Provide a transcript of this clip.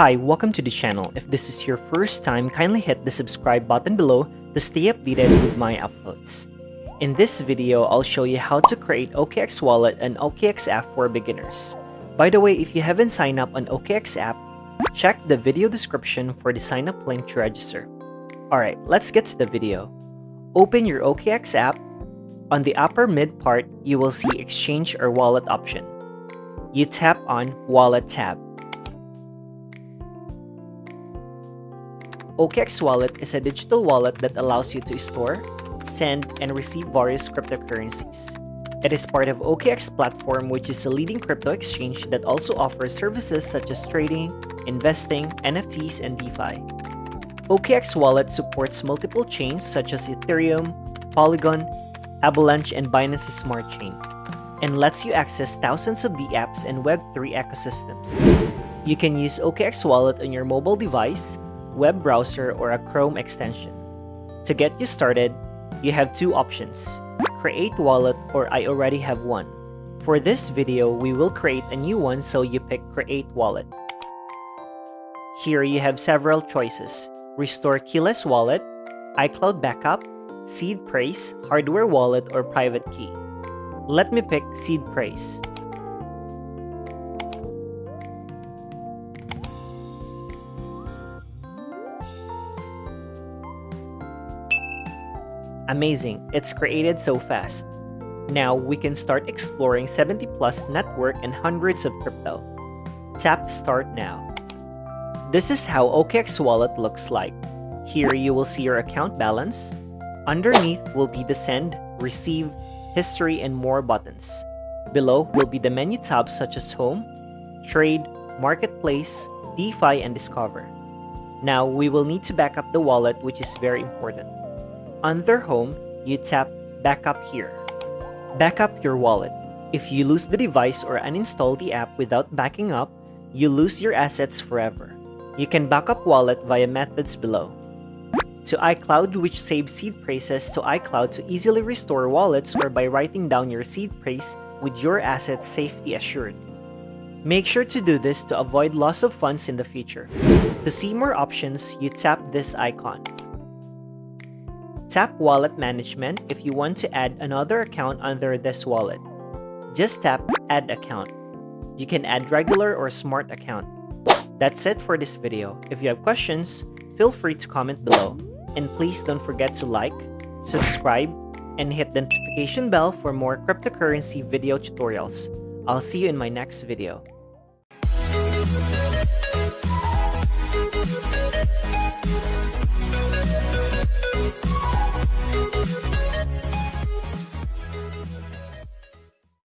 Hi, welcome to the channel. If this is your first time, kindly hit the subscribe button below to stay updated with my uploads. In this video, I'll show you how to create OKX Wallet and OKX app for beginners. By the way, if you haven't signed up on OKX app, check the video description for the sign up link to register. Alright, let's get to the video. Open your OKX app. On the upper mid part, you will see Exchange or Wallet option. You tap on Wallet tab. OKX Wallet is a digital wallet that allows you to store, send, and receive various cryptocurrencies. It is part of OKX platform, which is a leading crypto exchange that also offers services such as trading, investing, NFTs, and DeFi. OKX Wallet supports multiple chains such as Ethereum, Polygon, Avalanche, and Binance Smart Chain, and lets you access thousands of dApps and Web3 ecosystems. You can use OKX Wallet on your mobile device, web browser, or a Chrome extension. To get you started, you have two options, create wallet or I already have one. For this video, we will create a new one, so you pick create wallet. Here you have several choices, restore keyless wallet, iCloud backup, seed phrase, hardware wallet, or private key. Let me pick seed phrase. Amazing, it's created so fast. Now we can start exploring 70 plus network and hundreds of crypto. Tap start now. This is how OKX Wallet looks like. Here you will see your account balance. Underneath will be the send, receive, history, and more buttons. Below will be the menu tabs such as home, trade, marketplace, DeFi, and discover. Now we will need to back up the wallet, which is very important. Under home, you tap backup here. Backup your wallet. If you lose the device or uninstall the app without backing up, you lose your assets forever. You can backup wallet via methods below. To iCloud, which saves seed phrases to iCloud to easily restore wallets, or by writing down your seed phrase with your assets safety assured. Make sure to do this to avoid loss of funds in the future. To see more options, you tap this icon. Tap Wallet Management if you want to add another account under this wallet. Just tap Add Account. You can add regular or smart account. That's it for this video. If you have questions, feel free to comment below. And please don't forget to like, subscribe, and hit the notification bell for more cryptocurrency video tutorials. I'll see you in my next video.